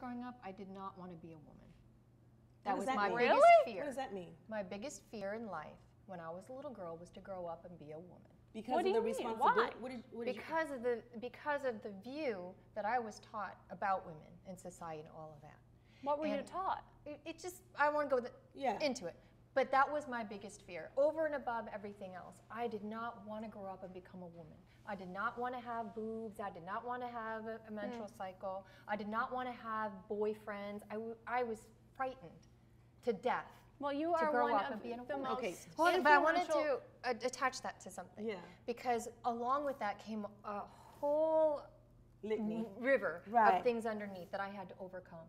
growing up, I did not want to be a woman. That was my biggest fear. What does that mean? My biggest fear in life when I was a little girl was to grow up and be a woman. Because of the responsibility? Because of the view that I was taught about women and society and all of that. What were you taught? It just, I won't go into it. But that was my biggest fear. Over and above everything else, I did not want to grow up and become a woman. I did not want to have boobs. I did not want to have a menstrual cycle. I did not want to have boyfriends. I was frightened to death. Well, you are one of the most... Okay. But I wanted to attach that to something. Yeah. Because along with that came a whole river of things underneath that I had to overcome.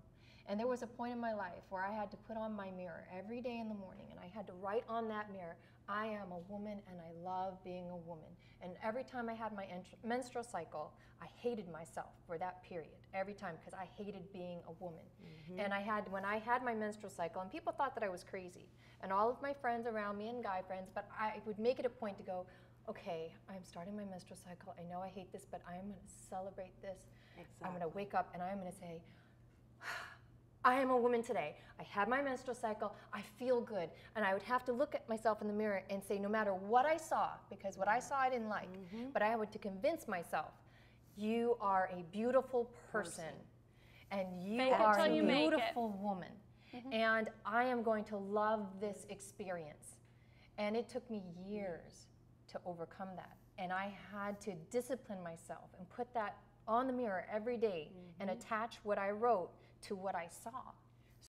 And there was a point in my life where I had to put on my mirror every day in the morning, and I had to write on that mirror, I am a woman and I love being a woman. And every time I had my menstrual cycle, I hated myself for that period, every time, because I hated being a woman. Mm-hmm. And when I had my menstrual cycle, and people thought that I was crazy, and all of my friends around me and guy friends, but I would make it a point to go, okay, I'm starting my menstrual cycle, I know I hate this, but I'm going to celebrate this. Exactly. I'm going to wake up and I'm going to say, I am a woman today. I had my menstrual cycle. I feel good. And I would have to look at myself in the mirror and say, no matter what I saw, because what I saw I didn't like, but I would to convince myself, you are a beautiful person, and you are a beautiful woman, and I am going to love this experience. And it took me years to overcome that. And I had to discipline myself and put that on the mirror every day and attach what I wrote to what I saw.